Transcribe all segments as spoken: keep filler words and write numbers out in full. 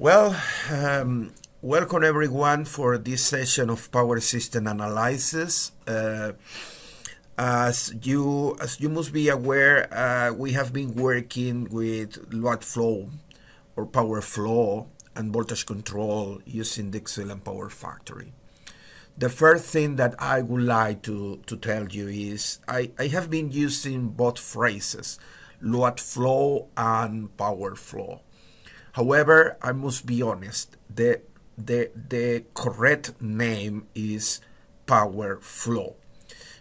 Well, um, welcome everyone for this session of power system analysis. Uh, as you as you must be aware, uh, we have been working with load flow or power flow and voltage control using DIgSILENT PowerFactory. The first thing that I would like to, to tell you is I, I have been using both phrases, load flow and power flow. However, I must be honest, the, the, the correct name is power flow.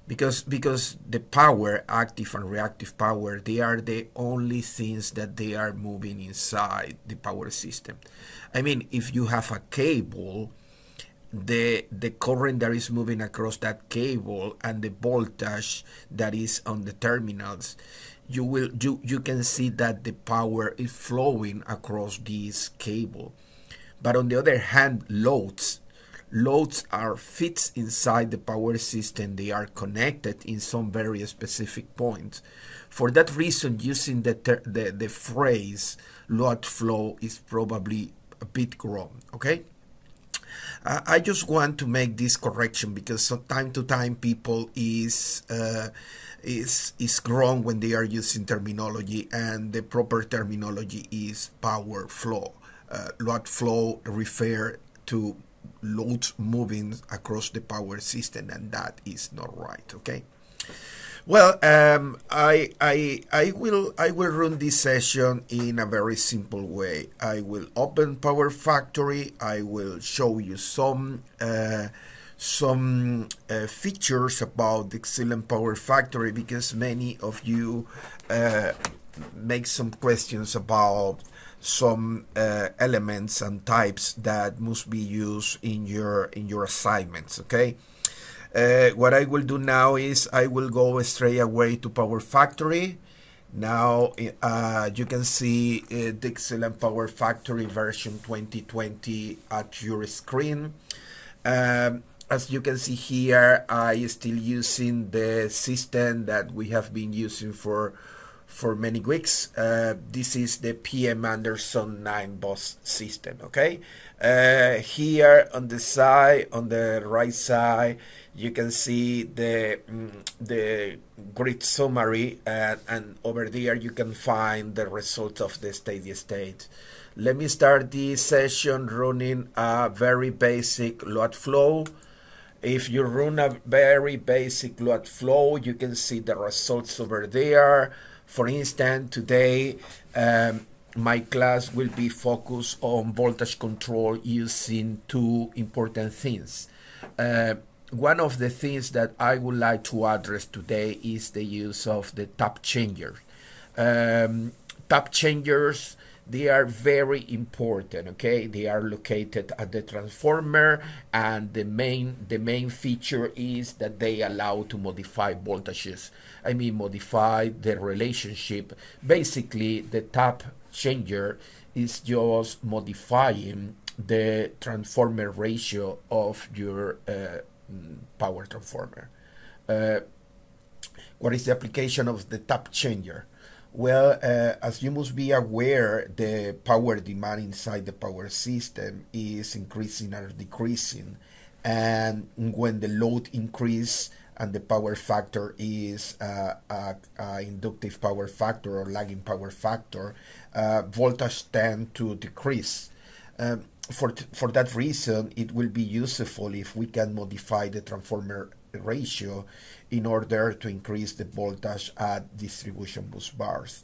Because, because the power, active and reactive power, they are the only things that they are moving inside the power system. I mean, if you have a cable, the, the current that is moving across that cable and the voltage that is on the terminals, you will you you can see that the power is flowing across this cable. But on the other hand, loads loads are fixed inside the power system. They are connected in some very specific points. For that reason, using the the, the phrase load flow is probably a bit wrong. Okay, uh, I just want to make this correction because from time to time people is uh, is is wrong when they are using terminology, and the proper terminology is power flow. Uh, load flow refer to loads moving across the power system, and that is not right. Okay. Well, um, I I I will I will run this session in a very simple way. I will open PowerFactory. I will show you some. Uh, some uh, features about DIgSILENT PowerFactory, because many of you uh, make some questions about some uh, elements and types that must be used in your in your assignments. Okay, uh, what I will do now is I will go straight away to PowerFactory. Now uh, you can see uh, DIgSILENT PowerFactory version twenty twenty at your screen. Um, As you can see here, I am still using the system that we have been using for for many weeks. Uh, this is the P M Anderson nine bus system. Okay, uh, here on the side, on the right side, you can see the the grid summary, and, and over there you can find the result of the steady state. Let me start this session running a very basic load flow. If you run a very basic load flow, you can see the results over there. For instance, today um, my class will be focused on voltage control using two important things. Uh, one of the things that I would like to address today is the use of the tap changers. Um, tap changers, they are very important, okay? They are located at the transformer, and the main the main feature is that they allow to modify voltages. I mean, modify the relationship. Basically, the tap changer is just modifying the transformer ratio of your uh, power transformer. Uh, what is the application of the tap changer? Well, uh, as you must be aware, the power demand inside the power system is increasing or decreasing. And when the load increases and the power factor is uh, a, a inductive power factor or lagging power factor, uh, voltage tends to decrease. Um, for, for that reason, it will be useful if we can modify the transformer ratio in order to increase the voltage at distribution bus bars.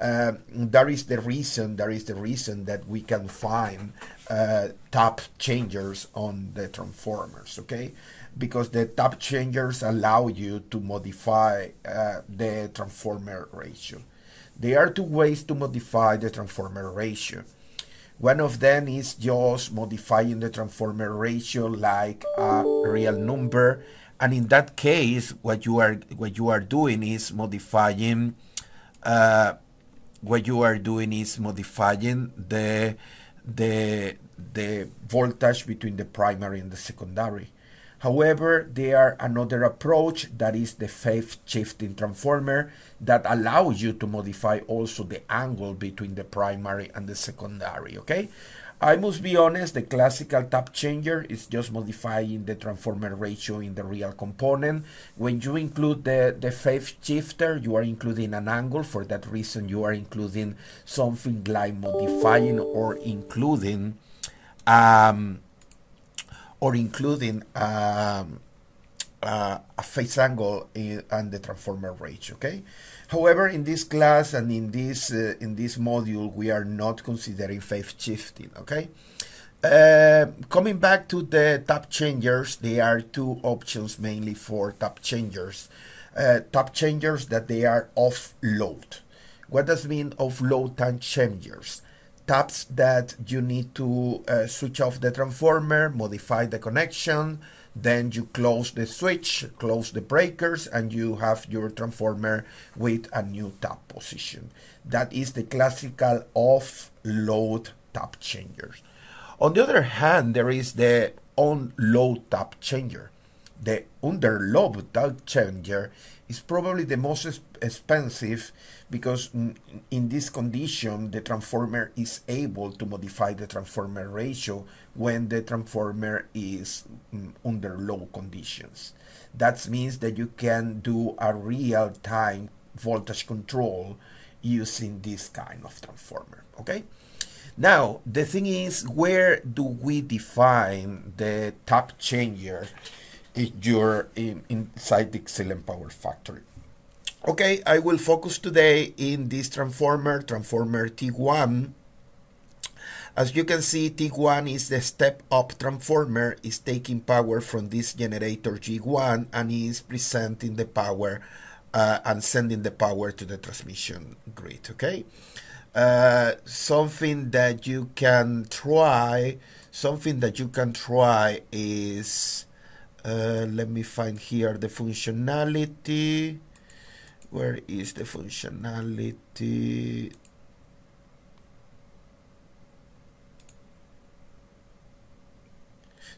Uh, that is the reason. That is the reason that we can find uh, tap changers on the transformers. Okay, because the tap changers allow you to modify uh, the transformer ratio. There are two ways to modify the transformer ratio. One of them is just modifying the transformer ratio like a real number. And in that case, what you are what you are doing is modifying uh, what you are doing is modifying the the the voltage between the primary and the secondary. However, there are another approach that is the phase shifting transformer that allows you to modify also the angle between the primary and the secondary, okay? I must be honest, the classical tap changer is just modifying the transformer ratio in the real component. When you include the, the phase shifter, you are including an angle. For that reason, you are including something like modifying or including um, or including um, uh, a phase angle in, and the transformer ratio, okay? However, in this class and in this uh, in this module, we are not considering phase shifting. Okay. Uh, coming back to the tap changers, there are two options mainly for tap changers. Uh, tap changers that they are offload. What does mean offload tap changers? Taps that you need to uh, switch off the transformer, modify the connection. Then you close the switch, close the breakers, and you have your transformer with a new tap position. That is the classical offload tap changers. On the other hand, there is the onload tap changer. The underload tap changer is probably the most expensive because in this condition, the transformer is able to modify the transformer ratio when the transformer is under low conditions. That means that you can do a real-time voltage control using this kind of transformer, okay? Now, the thing is, where do we define the tap changer if you're in, inside DIgSILENT PowerFactory? Okay, I will focus today in this transformer, transformer T one. As you can see, T one is the step-up transformer, is taking power from this generator G one and is presenting the power uh, and sending the power to the transmission grid, okay? Uh, something that you can try, something that you can try is, uh, let me find here the functionality. Where is the functionality?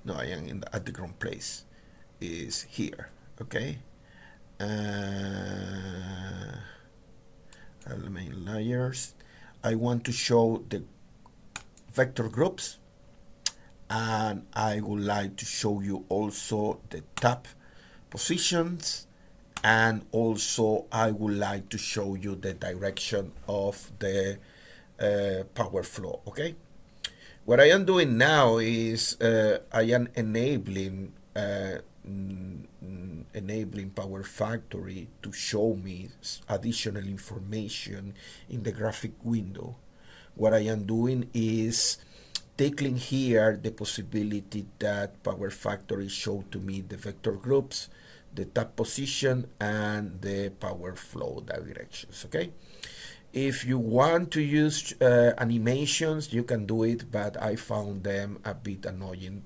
No, I am in the, at the wrong place. Is here, okay? Uh, element layers. I want to show the vector groups, and I would like to show you also the tap positions. And also, I would like to show you the direction of the uh, power flow, okay? What I am doing now is uh, I am enabling, uh, mm, enabling PowerFactory to show me additional information in the graphic window. What I am doing is tackling here the possibility that PowerFactory showed to me the vector groups, the tap position, and the power flow directions, okay? If you want to use uh, animations, you can do it, but I found them a bit annoying.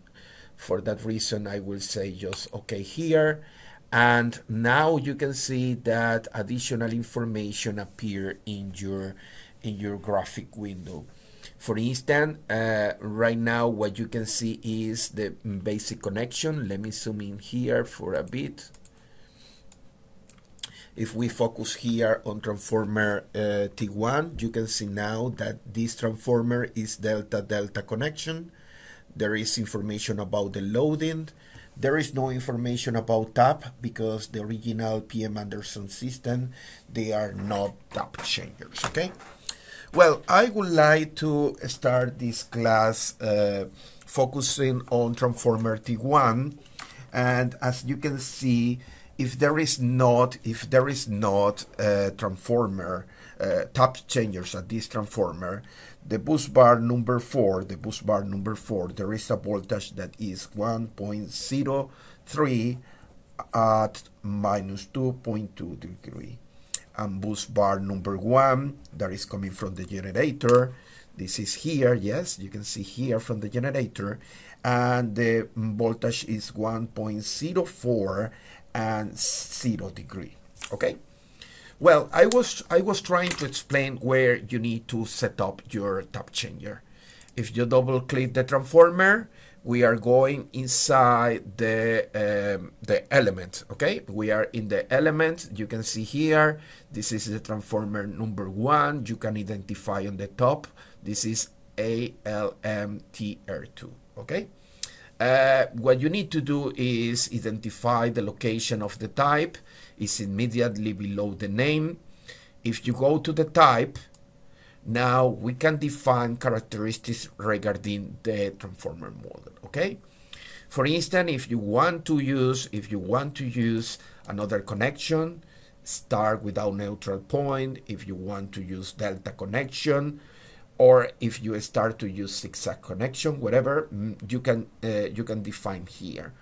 For that reason, I will say just okay here. And now you can see that additional information appear in your, in your graphic window. For instance, uh, right now what you can see is the basic connection. Let me zoom in here for a bit. If we focus here on transformer uh, T one, you can see now that this transformer is delta-delta connection. There is information about the loading. There is no information about tap because the original P M Anderson system, they are not tap changers, okay? Well, I would like to start this class uh, focusing on transformer T one, and as you can see, if there is not, if there is not a transformer, uh, tap changers at this transformer, the bus bar number four, the bus bar number four, there is a voltage that is one point zero three at minus two point two degree. And bus bar number one, that is coming from the generator. This is here, yes, you can see here from the generator. And the voltage is one point zero four and zero degree, okay? Well, I was, I was trying to explain where you need to set up your tap changer. if you double click the transformer, we are going inside the um, the element. Okay, we are in the element. You can see here, this is the transformer number one. You can identify on the top. This is A L M T R two. Okay, uh, what you need to do is identify the location of the type. It's immediately below the name. If you go to the type, now we can define characteristics regarding the transformer model. Okay, for instance, if you want to use if you want to use another connection, start without neutral point. If you want to use delta connection, or if you start to use zigzag connection, whatever, you can uh, you can define here.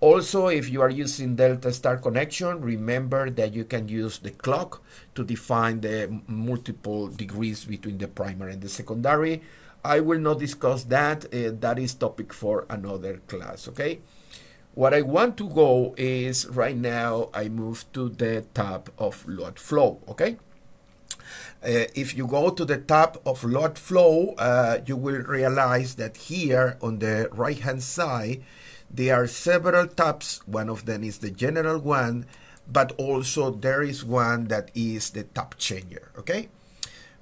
Also, if you are using delta star connection, remember that you can use the clock to define the multiple degrees between the primary and the secondary. I will not discuss that. Uh, that is topic for another class, okay? What I want to go is, right now, I move to the tab of load flow, okay? Uh, if you go to the tab of load flow, uh, you will realize that here on the right-hand side, there are several tabs. One of them is the general one, but also there is one that is the tab changer. Okay,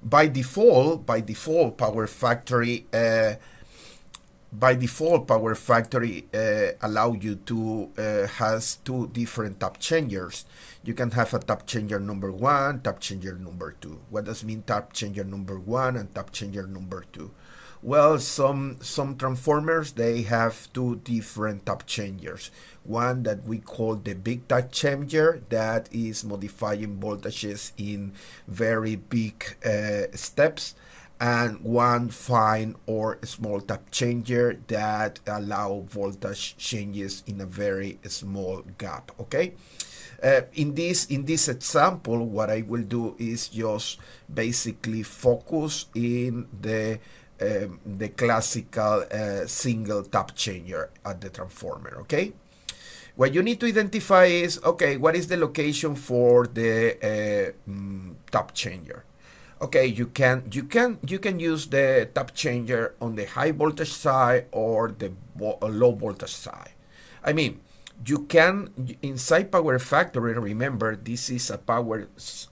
by default, by default, PowerFactory, uh, by default, PowerFactory uh, allow you to uh, has two different tab changers. You can have a tab changer number one, tab changer number two. What does mean tab changer number one and tab changer number two? Well, some some transformers, they have two different tab changers. One that we call the big tab changer, that is modifying voltages in very big uh, steps, and one fine or small tab changer that allow voltage changes in a very small gap. Okay, uh, in this in this example, what I will do is just basically focus in the Um, the classical uh, single tab changer at the transformer. Okay, what you need to identify is, okay, what is the location for the uh, mm, tab changer? Okay, you can you can you can use the tab changer on the high voltage side or the vo low voltage side. I mean, you can inside PowerFactory. Remember, this is a power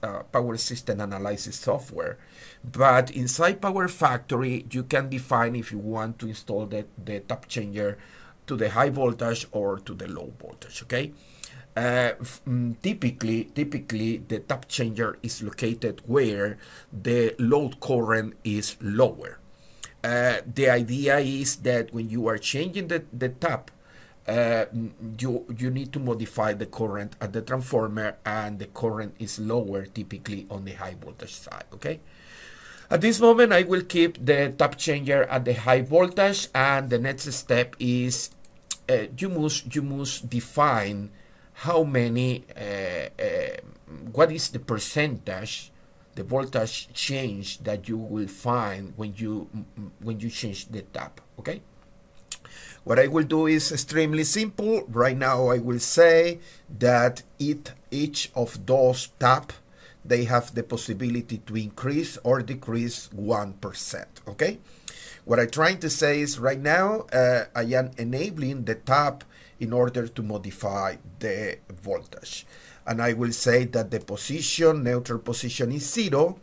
uh, power system analysis software. But inside PowerFactory, you can define if you want to install the the tab changer to the high voltage or to the low voltage. Okay. Uh, typically, typically the tab changer is located where the load current is lower. Uh, the idea is that when you are changing the the tab, Uh, you you need to modify the current at the transformer, and the current is lower typically on the high voltage side. Okay, at this moment I will keep the tab changer at the high voltage, and the next step is uh, you must you must define how many uh, uh, what is the percentage, the voltage change that you will find when you when you change the tab. Okay. What I will do is extremely simple. Right now I will say that it, each of those tabs, they have the possibility to increase or decrease one percent, okay? What I'm trying to say is, right now uh, I am enabling the tab in order to modify the voltage. And I will say that the position, neutral position is zero,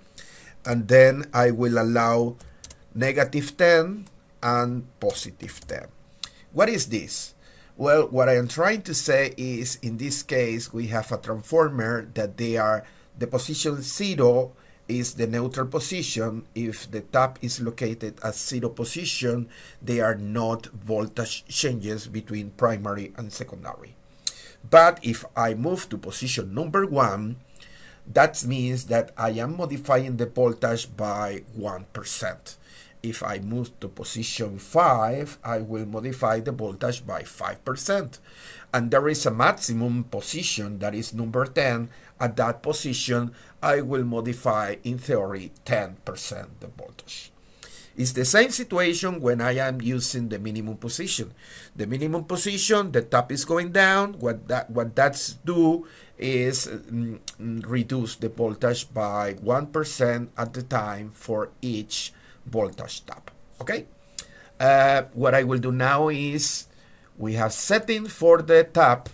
and then I will allow negative ten and positive ten. What is this? Well, what I am trying to say is, in this case, we have a transformer that they are, the position zero is the neutral position. If the tab is located at zero position, there are not voltage changes between primary and secondary. But if I move to position number one, that means that I am modifying the voltage by one percent. If I move to position five, I will modify the voltage by five percent. And there is a maximum position that is number ten. At that position, I will modify, in theory, ten percent the voltage. It's the same situation when I am using the minimum position. The minimum position, the tab is going down. What that what that's do is mm, reduce the voltage by one percent at the time for each voltage tab. Okay, Uh, what I will do now is we have setting for the tab.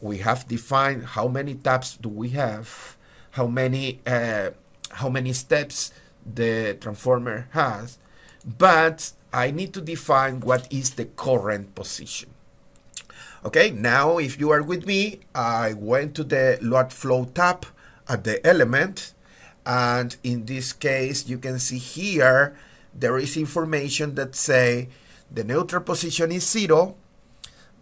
We have defined how many tabs do we have, how many uh, how many steps the transformer has, but I need to define what is the current position. Okay, now if you are with me, I went to the load flow tab at the element, and in this case you can see here there is information that say the neutral position is zero,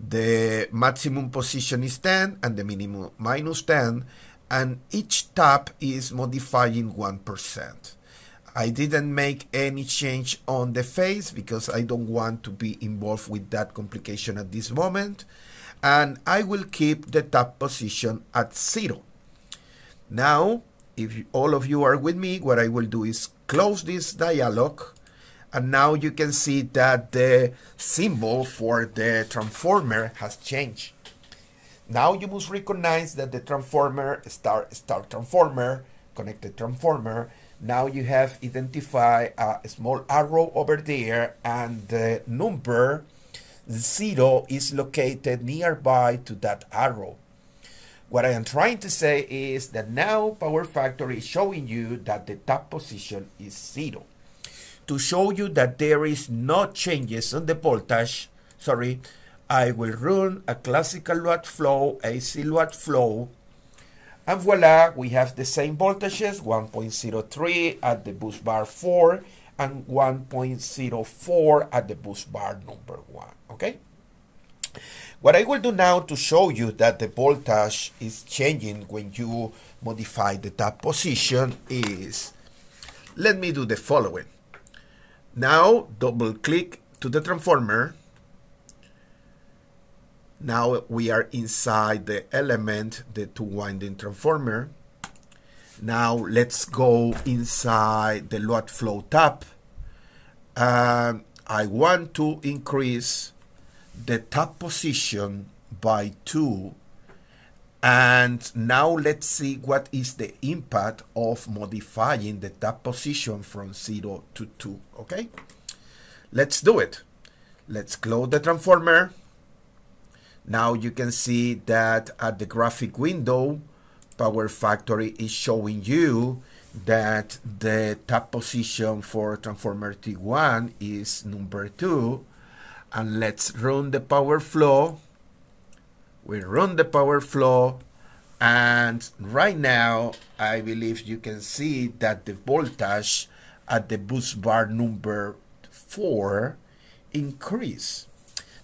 the maximum position is ten, and the minimum minus ten, and each tab is modifying one percent. I didn't make any change on the face because I don't want to be involved with that complication at this moment, and I will keep the tab position at zero. Now, if all of you are with me, what I will do is close this dialog, and now you can see that the symbol for the transformer has changed. Now you must recognize that the transformer, star, star transformer, connected transformer, now you have identified a small arrow over there, and the number zero is located nearby to that arrow. What I am trying to say is that now PowerFactory is showing you that the tab position is zero. To show you that there is no changes on the voltage, sorry, I will run a classical load flow, A C load flow, and voila, we have the same voltages, one point zero three at the bus bar four and one point zero four at the bus bar number one, okay? What I will do now to show you that the voltage is changing when you modify the tab position is, let me do the following. Now double click to the transformer. Now we are inside the element, the two winding transformer. Now let's go inside the load flow tab. Uh, I want to increase the tab position by two. And now let's see what is the impact of modifying the tab position from zero to two, okay? Let's do it. Let's close the transformer. Now you can see that at the graphic window, PowerFactory is showing you that the tab position for transformer T one is number two. And let's run the power flow. We run the power flow, and right now I believe you can see that the voltage at the bus bar number four increased.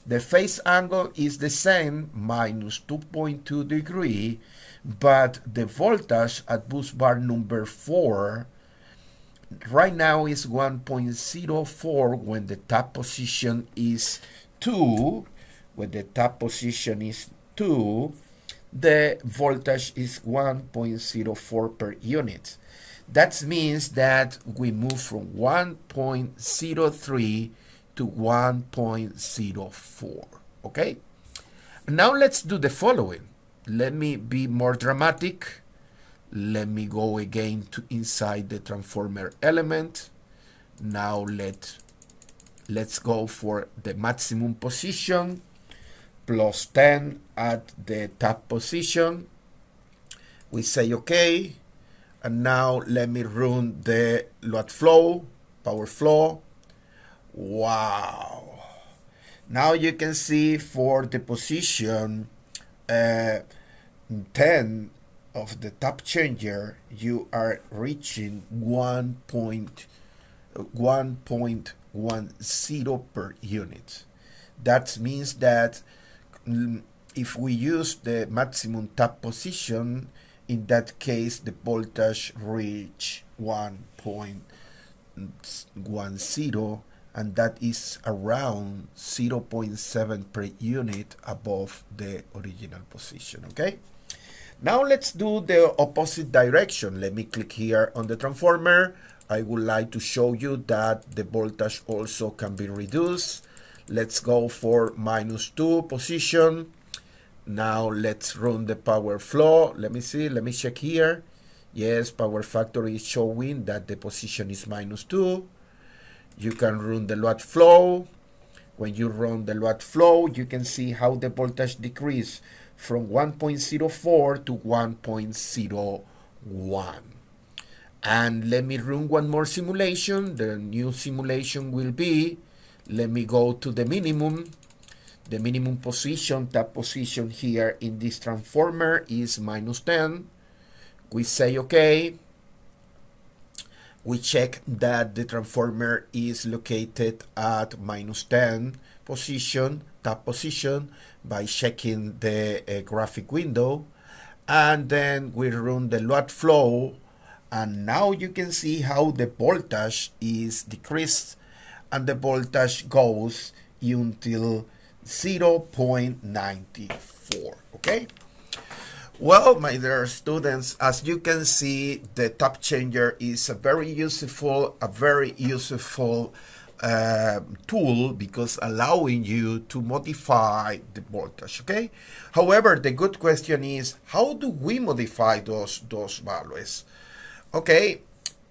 The phase angle is the same, minus two point two degrees, but the voltage at bus bar number four right now is one point zero four when the tab position is two, when the tab position is two, the voltage is one point zero four per unit. That means that we move from one point zero three to one point zero four, okay? Now let's do the following. Let me be more dramatic. Let me go again to inside the transformer element. Now let, let's go for the maximum position, plus ten at the tab position. We say okay, and now let me run the load flow, power flow. Wow! Now you can see for the position uh, ten of the tab changer, you are reaching one point one zero per unit. That means that if we use the maximum tab position, in that case the voltage reach one point one zero, and that is around zero point seven per unit above the original position, okay? Now let's do the opposite direction. Let me click here on the transformer. I would like to show you that the voltage also can be reduced. Let's go for minus two position. Now let's run the power flow. Let me see, let me check here. Yes, PowerFactory is showing that the position is minus two. You can run the load flow. When you run the load flow, you can see how the voltage decreased from one point zero four to one point zero one. And let me run one more simulation. The new simulation will be, let me go to the minimum. The minimum position, that position here in this transformer is minus ten. We say okay. We check that the transformer is located at minus ten position, that position, by checking the uh, graphic window. And then we run the load flow. And now you can see how the voltage is decreased, and the voltage goes until zero point nine four, okay? Well, my dear students, as you can see, the tap changer is a very useful, a very useful uh, tool, because allowing you to modify the voltage, okay? However, the good question is, how do we modify those, those values? Okay,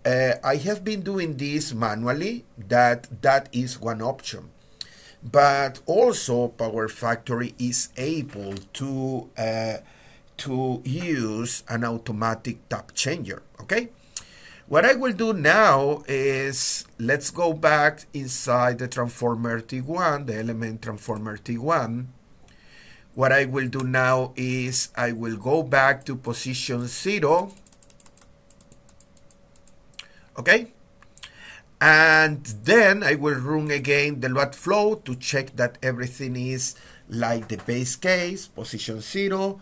uh, I have been doing this manually, that, that is one option. But also PowerFactory is able to uh, to use an automatic tap changer, okay? What I will do now is, let's go back inside the transformer T one, the element transformer T one. What I will do now is, I will go back to position zero, okay? And then I will run again the load flow to check that everything is like the base case, position zero.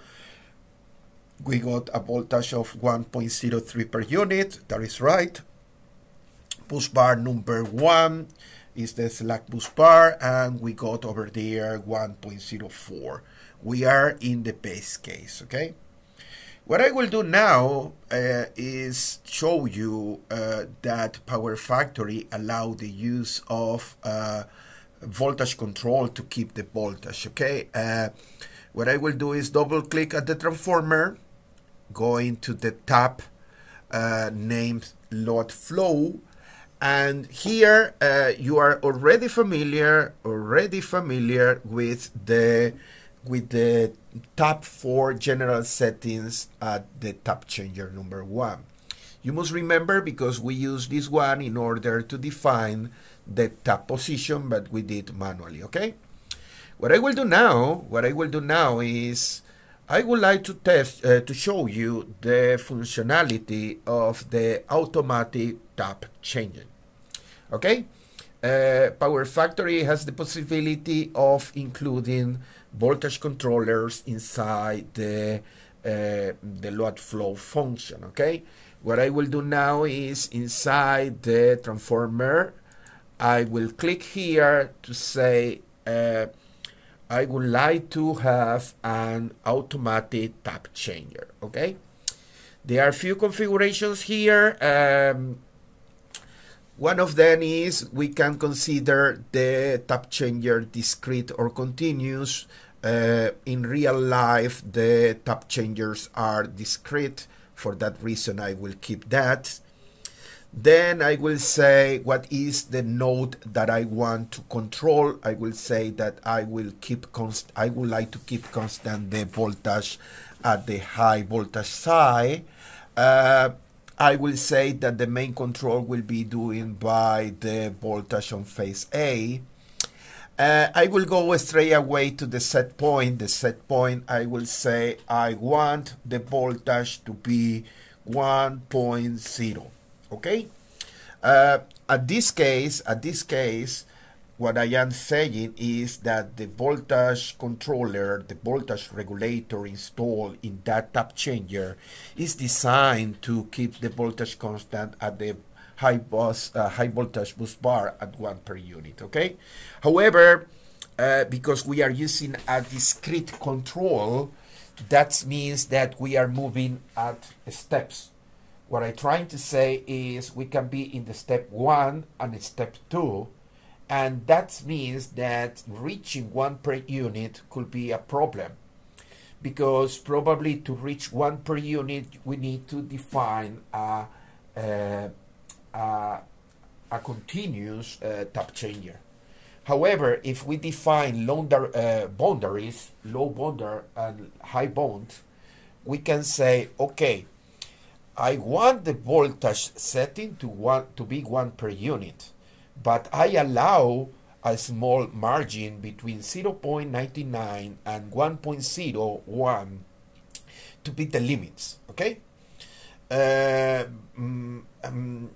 We got a voltage of one point zero three per unit, that is right. Push bar number one is the slack push bar, and we got over there one point zero four. We are in the base case, okay? What I will do now uh, is show you uh, that PowerFactory allow the use of uh, voltage control to keep the voltage, okay? Uh, what I will do is double click at the transformer, go into the tab uh, named load flow, and here uh, you are already familiar, already familiar with the with the tab for general settings at the tap changer number one. You must remember, because we use this one in order to define the tap position, but we did manually, okay? What I will do now, what I will do now is, I would like to test, uh, to show you the functionality of the automatic tap changer, okay? Uh, PowerFactory has the possibility of including voltage controllers inside the uh, the load flow function, okay? What I will do now is, inside the transformer, I will click here to say uh, I would like to have an automatic tap changer, okay? There are a few configurations here. Um, One of them is, we can consider the tap changer discrete or continuous. Uh, in real life, the tap changers are discrete. For that reason, I will keep that. Then I will say, what is the node that I want to control? I will say that I will keep const. I would like to keep constant the voltage at the high voltage side. Uh, I will say that the main control will be doing by the voltage on phase A. Uh, I will go straight away to the set point. The set point, I will say I want the voltage to be one point zero, okay? Uh, at this case, at this case, what I am saying is that the voltage controller, the voltage regulator installed in that tap changer is designed to keep the voltage constant at the high, bus, uh, high voltage bus bar at one per unit, okay? However, uh, because we are using a discrete control, that means that we are moving at steps. What I'm trying to say is, we can be in the step one and step two, and that means that reaching one per unit could be a problem, because probably to reach one per unit, we need to define a, a, a, a continuous uh, tap changer. However, if we define long uh, boundaries, low boundary and high bound, we can say, okay, I want the voltage setting to one to be one per unit, but I allow a small margin between zero point nine nine and one point zero one to be the limits. Okay. Uh, um,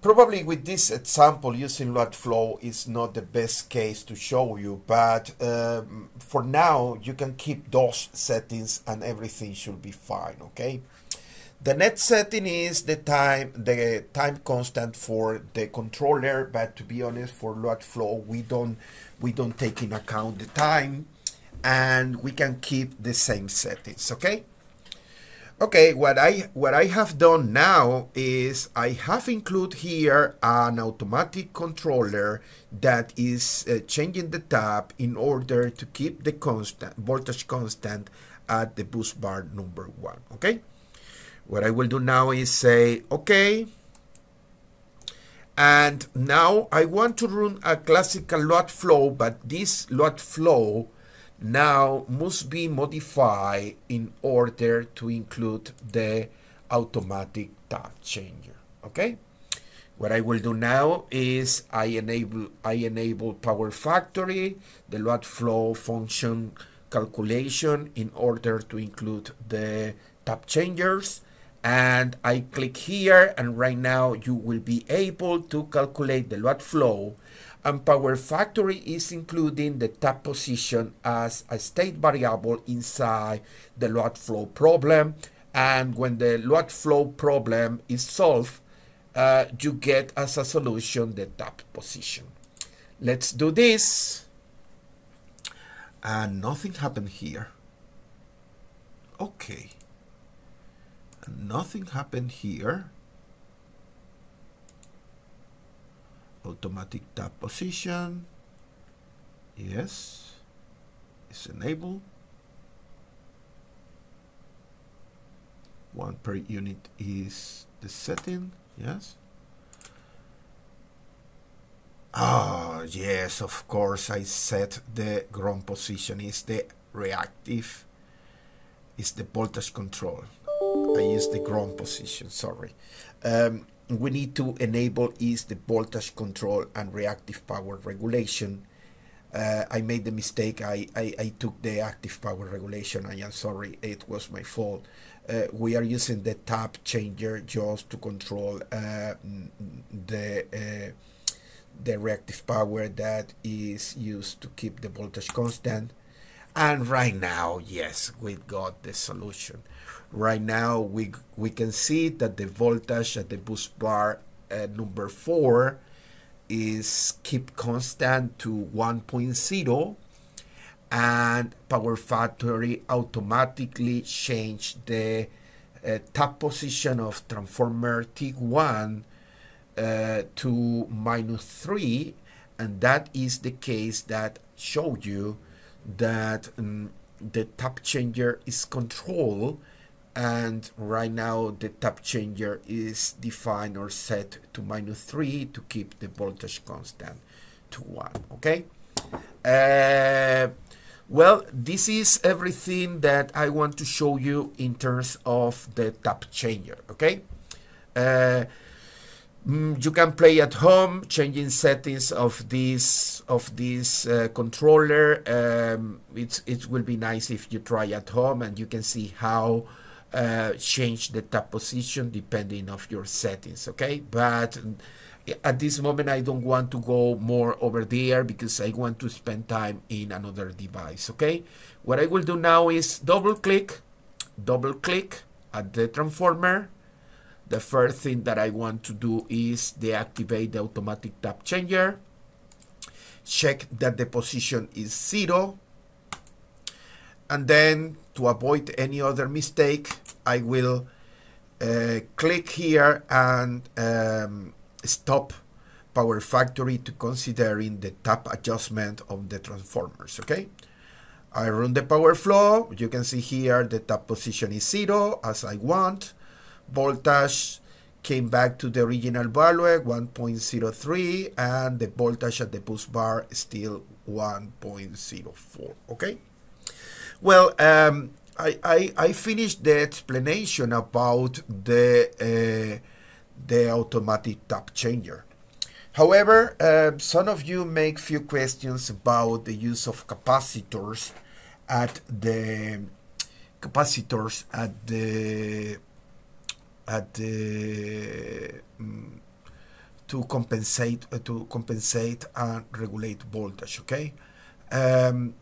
probably with this example using load flow is not the best case to show you, but um, for now you can keep those settings and everything should be fine. Okay. The next setting is the time, the time constant for the controller, but to be honest, for load flow we don't we don't take in account the time, and we can keep the same settings. Okay. Okay, what I what I have done now is I have included here an automatic controller that is uh, changing the tab in order to keep the constant voltage constant at the bus bar number one. Okay, what I will do now is say okay, and now I want to run a classical load flow, but this load flow now must be modified in order to include the automatic tab changer. Okay, what I will do now is I enable I enable Power Factory, the load flow function calculation, in order to include the tab changers, and I click here, and right now you will be able to calculate the load flow. And Power Factory is including the tab position as a state variable inside the load flow problem. And when the load flow problem is solved, uh, you get as a solution the tab position. Let's do this. And nothing happened here. Okay. Nothing happened here. Automatic tab position, yes, it's enabled. One per unit is the setting, yes. Ah, oh, yes, of course, I set the ground position is the reactive, is the voltage control. I use the ground position, sorry. Um, we need to enable is the voltage control and reactive power regulation. Uh, I made the mistake, I, I, I took the active power regulation, I am sorry, it was my fault. Uh, we are using the tab changer just to control uh, the, uh, the reactive power that is used to keep the voltage constant. And right now, yes, we got the solution. Right now, we we can see that the voltage at the bus bar uh, number four is keep constant to one point zero, and Power Factory automatically changed the uh, tab position of transformer T one uh, to minus three, and that is the case that showed you that um, the tab changer is controlled, and right now the tab changer is defined or set to minus three to keep the voltage constant to one. Okay, uh, well, this is everything that I want to show you in terms of the tab changer. Okay, uh, you can play at home, changing settings of this of this uh, controller. Um, it's it will be nice if you try at home, and you can see how uh, change the tab position depending of your settings. Okay, but at this moment I don't want to go more over there because I want to spend time in another device. Okay, what I will do now is double click, double click at the transformer. The first thing that I want to do is deactivate the automatic tab changer. Check that the position is zero. And then to avoid any other mistake, I will uh, click here and um, stop Power Factory to considering the tab adjustment of the transformers. Okay. I run the power flow. You can see here the tab position is zero as I want. Voltage came back to the original value, one point zero three, and the voltage at the push bar still one point zero four. Okay, well, um, I, I, I finished the explanation about the uh, the automatic tap changer. However, uh, some of you make few questions about the use of capacitors at the capacitors at the at the um, to compensate uh, to compensate and regulate voltage. Okay, um,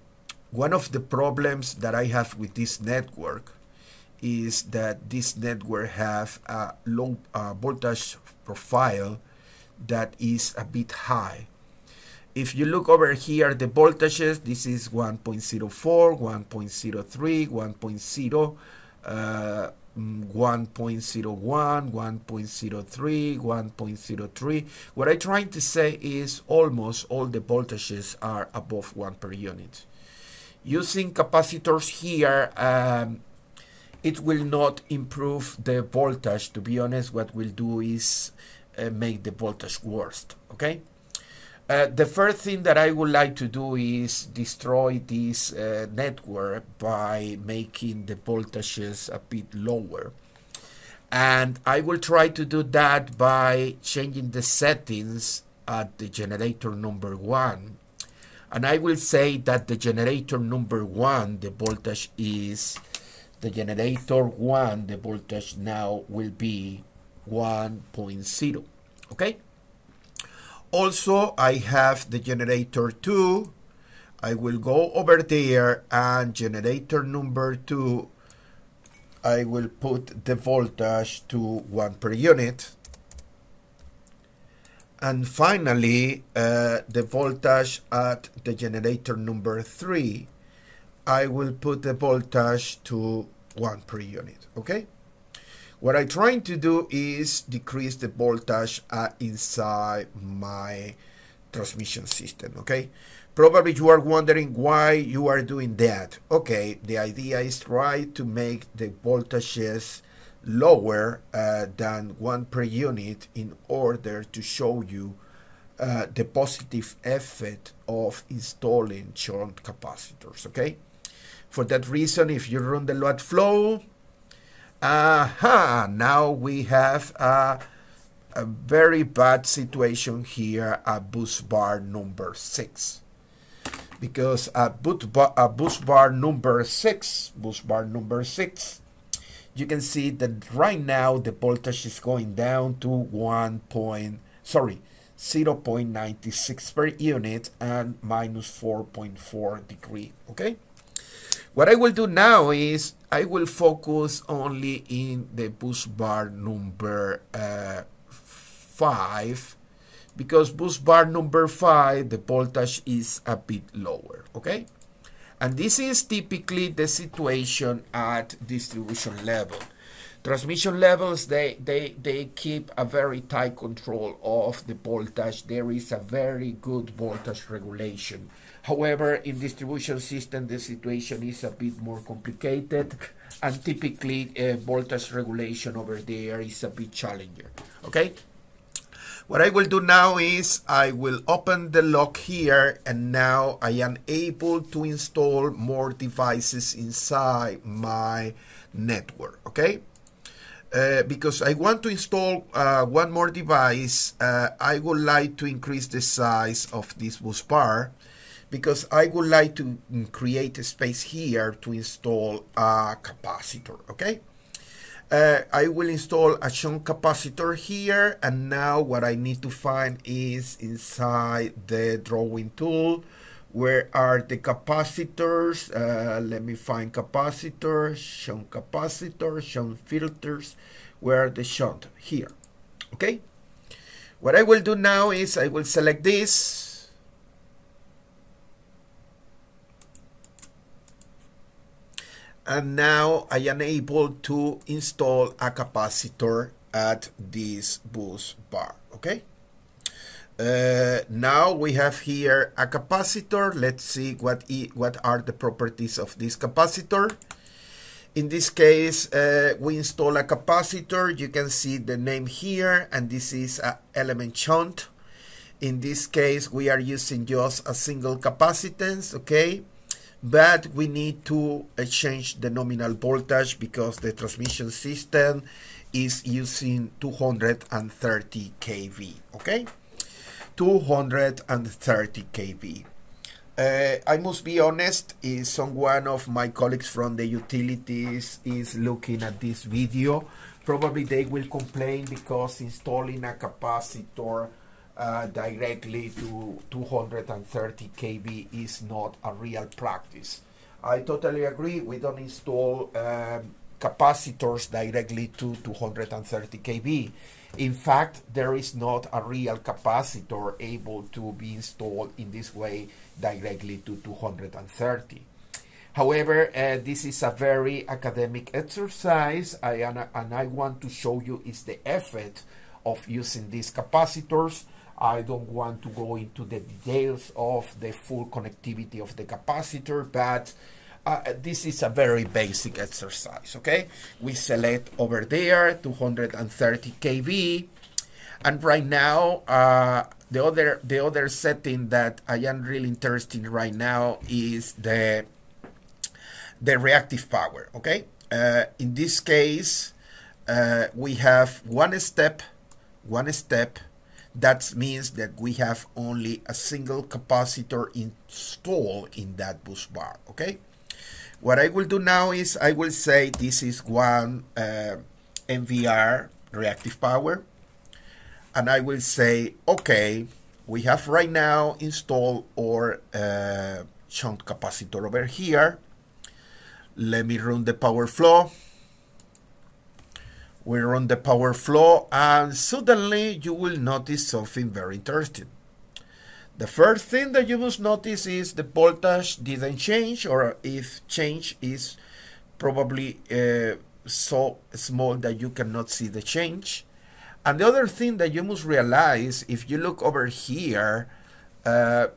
one of the problems that I have with this network is that this network have a low uh, voltage profile that is a bit high. If you look over here, the voltages, this is one point zero four, one point zero three, one point zero, uh, one point zero one, one point zero three, one point zero three. What I'm trying to say is almost all the voltages are above one per unit. Using capacitors here, um, it will not improve the voltage. To be honest, what we'll do is uh, make the voltage worse. Okay. Uh, the first thing that I would like to do is destroy this uh, network by making the voltages a bit lower. And I will try to do that by changing the settings at the generator number one. And I will say that the generator number one, the voltage is, the generator one, the voltage now will be one point zero, okay? Also, I have the generator two. I will go over there, and generator number two, I will put the voltage to one per unit. And finally, uh, the voltage at the generator number three, I will put the voltage to one per unit, okay? What I'm trying to do is decrease the voltage uh, inside my transmission system, okay? Probably you are wondering why you are doing that. Okay, the idea is try to make the voltages lower uh, than one per unit in order to show you uh, the positive effect of installing shunt capacitors, okay? For that reason, if you run the load flow, aha, uh-huh, now we have a, a very bad situation here at boost bar number six, because at boost bar, at boost bar number six, boost bar number six, you can see that right now the voltage is going down to one point, sorry, zero point nine six per unit and minus four point four degree, okay? What I will do now is I will focus only in the boost bar number uh, five, because boost bar number five, the voltage is a bit lower, okay? And this is typically the situation at distribution level. Transmission levels, they, they, they keep a very tight control of the voltage. There is a very good voltage regulation. However, in distribution system, the situation is a bit more complicated, and typically uh, voltage regulation over there is a bit challenging, okay? What I will do now is I will open the log here, and now I am able to install more devices inside my network, okay? Uh, because I want to install uh, one more device, uh, I would like to increase the size of this bus bar, because I would like to create a space here to install a capacitor, okay? Uh, I will install a shunt capacitor here, and now what I need to find is inside the drawing tool, where are the capacitors? Uh, let me find capacitors, shunt capacitors, shunt filters. Where are the shunt? Here, okay? What I will do now is I will select this. And now I am able to install a capacitor at this bus bar, okay? Uh, now we have here a capacitor. Let's see what, e what are the properties of this capacitor. In this case, uh, we install a capacitor. You can see the name here, and this is an element shunt. In this case, we are using just a single capacitance, okay? But we need to uh, change the nominal voltage because the transmission system is using two hundred thirty k V, okay? two hundred thirty k V. Uh, I must be honest, is someone of my colleagues from the utilities is looking at this video, probably they will complain because installing a capacitor uh, directly to two hundred thirty k V is not a real practice. I totally agree, we don't install um, capacitors directly to two hundred thirty k V. In fact, there is not a real capacitor able to be installed in this way directly to two hundred thirty. However, uh, this is a very academic exercise, I, and, I, and I want to show you is the effect of using these capacitors. I don't want to go into the details of the full connectivity of the capacitor, but Uh, this is a very basic exercise, okay? We select over there two hundred thirty k V, and right now uh, the other the other setting that I am really interested in right now is the the reactive power, okay? Uh, in this case, uh, we have one step, one step. That means that we have only a single capacitor installed in that bus bar, okay? What I will do now is I will say this is one uh, M V R reactive power, and I will say, okay, we have right now installed our uh, shunt capacitor over here. Let me run the power flow. We run the power flow, and suddenly you will notice something very interesting. The first thing that you must notice is the voltage didn't change, or if change is probably uh, so small that you cannot see the change. And the other thing that you must realize, if you look over here, uh,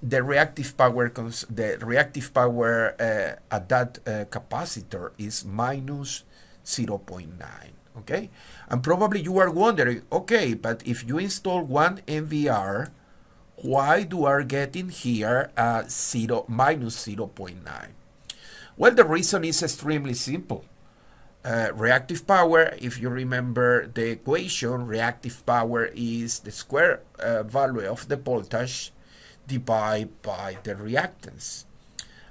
the reactive power, cons the reactive power uh, at that uh, capacitor is minus zero point nine. Okay, and probably you are wondering, okay, but if you install one M V R, why do I get in here uh, zero, minus zero point nine? Well, the reason is extremely simple. Uh, reactive power, if you remember the equation, reactive power is the square uh, value of the voltage divided by the reactance.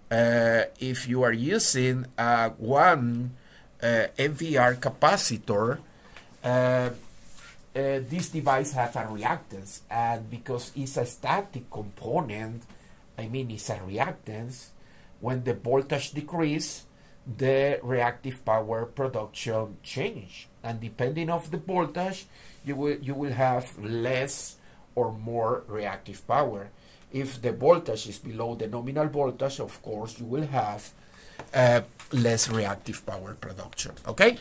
Uh, if you are using uh, one uh, M V R capacitor, uh, Uh, this device has a reactance, and because it's a static component, I mean it's a reactance, when the voltage decreases, the reactive power production changes, and depending on the voltage, you will, you will have less or more reactive power. If the voltage is below the nominal voltage, of course, you will have uh, less reactive power production, okay?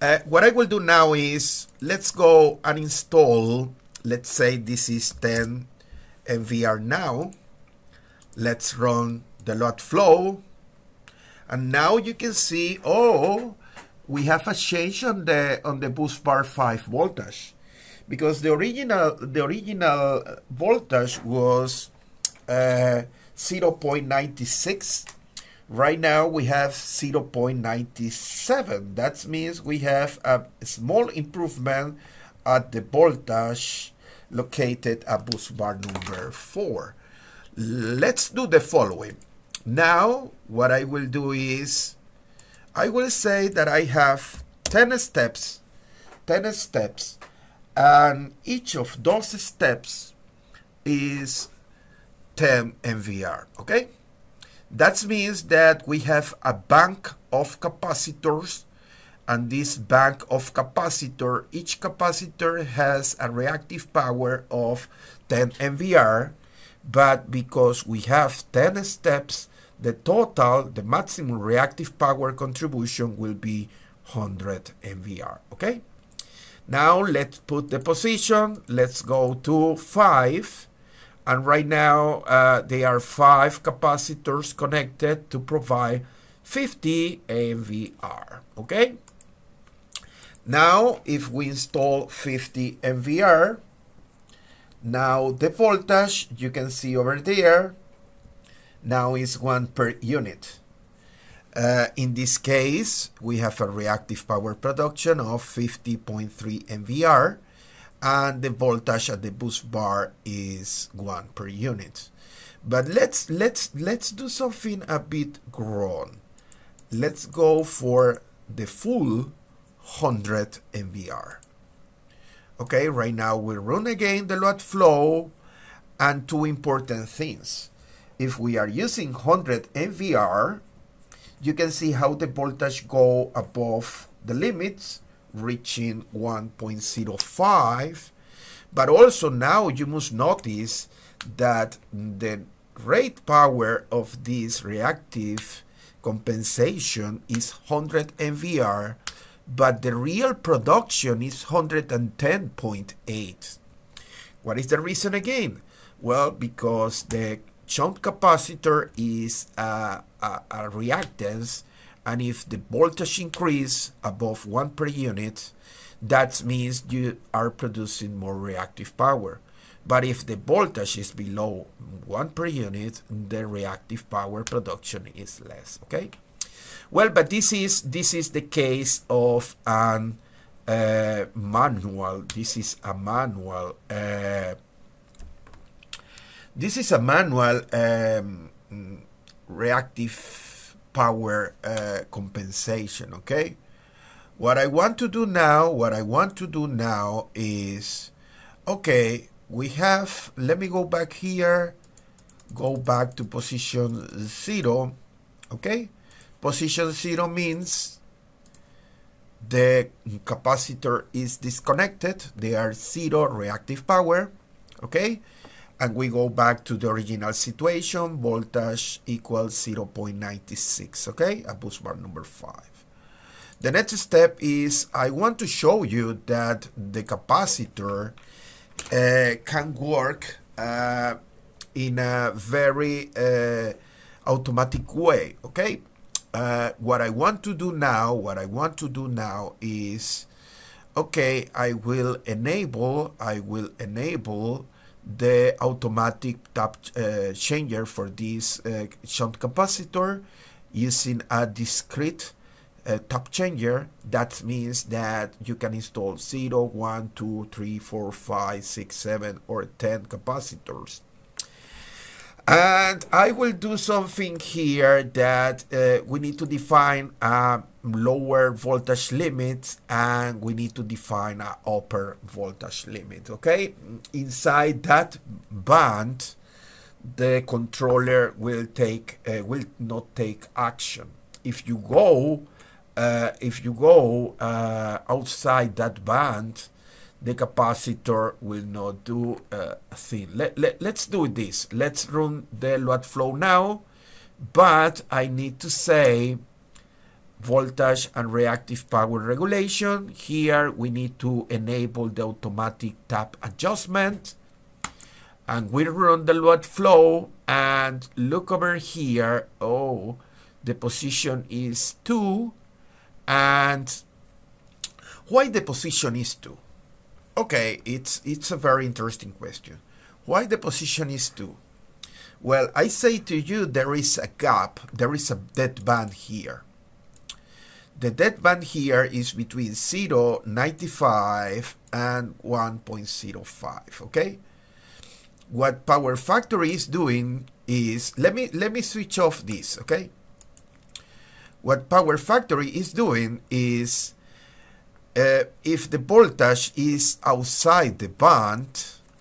Uh, what I will do now is, let's go and install, let's say this is ten M V R now. Let's run the load flow. And now you can see, oh, we have a change on the on the bus bar five voltage. Because the original, the original voltage was uh, zero point nine six. Right now we have zero point nine seven. That means we have a small improvement at the voltage located at bus bar number four. Let's do the following. Now what I will do is I will say that I have ten steps, ten steps, and each of those steps is ten M V R, okay? That means that we have a bank of capacitors, and this bank of capacitor, each capacitor has a reactive power of ten M V R, but because we have ten steps, the total, the maximum reactive power contribution will be one hundred M V R, okay? Now let's put the position, let's go to five. And right now, uh, there are five capacitors connected to provide fifty M V R. Okay, now if we install fifty M V R, now the voltage you can see over there now is one per unit. Uh, in this case, we have a reactive power production of fifty point three M V R, and the voltage at the boost bar is one per unit. But let's let's let's do something a bit grown. Let's go for the full one hundred M V R. Okay, right now we run again the load flow, and two important things. If we are using one hundred M V R, you can see how the voltage go above the limits, reaching one point zero five. But also now you must notice that the rate power of this reactive compensation is one hundred M V R, but the real production is one hundred ten point eight. What is the reason again? Well, because the shunt capacitor is a, a, a reactance, and if the voltage increase above one per unit, that means you are producing more reactive power. But if the voltage is below one per unit, the reactive power production is less. Okay. Well, but this is this is the case of an uh, manual. This is a manual. Uh, this is a manual um, reactive power uh, compensation. Okay. What I want to do now, what I want to do now is, okay, we have, let me go back here, go back to position zero. Okay, position zero means the capacitor is disconnected, there are zero reactive power. Okay, and we go back to the original situation, voltage equals zero point nine six. Okay, a boost bar number five. The next step is, I want to show you that the capacitor Uh, can work uh, in a very uh, automatic way. Okay, uh, what I want to do now, what I want to do now is, okay, I will enable, I will enable the automatic tap uh, changer for this uh, shunt capacitor using a discrete Uh, tap changer. That means that you can install zero, one, two, three, four, five, six, seven or ten capacitors. And I will do something here that uh, we need to define a lower voltage limit, and we need to define an upper voltage limit. Okay, inside that band the controller will take uh, will not take action. If you go Uh, if you go uh, outside that band, the capacitor will not do uh, a thing. Let, let, let's do this. Let's run the load flow now, but I need to say voltage and reactive power regulation. Here we need to enable the automatic tap adjustment, and we run the load flow, and look over here. Oh, the position is two. And why the position is two? Okay, it's it's a very interesting question. Why the position is two? Well, I say to you, there is a gap, there is a dead band here. The dead band here is between zero point nine five and one point zero five. Okay, what Power Factory is doing is, let me let me switch off this. Okay. What Power Factory is doing is, uh, if the voltage is outside the band,